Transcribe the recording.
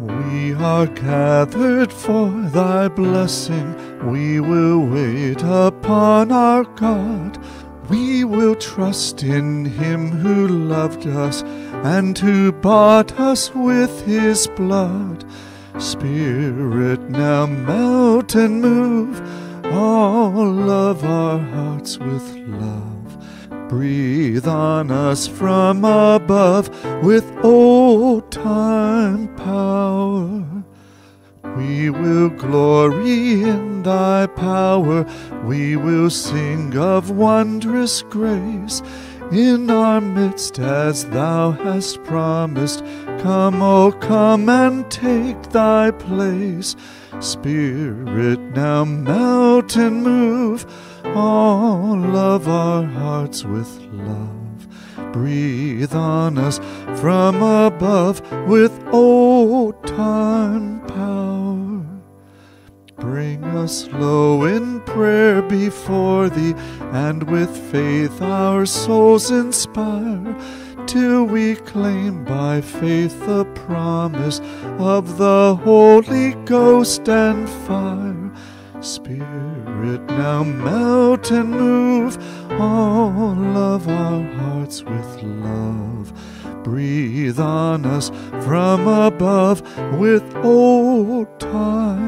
We are gathered for thy blessing, we will wait upon our God. We will trust in him who loved us, and who bought us with his blood. Spirit, now melt and move all of our hearts with love. Breathe on us from above with old-time power. We will glory in thy power, we will sing of wondrous grace. In our midst as thou hast promised, come, O come and take thy place. Spirit, now melt and move all of our hearts with love. Breathe on us from above with old-time power. Bring us low in prayer before thee, and with faith our souls inspire, till we claim by faith the promise of the Holy Ghost and fire. Spirit, now melt and move all of our hearts with love. Breathe on us from above with old-time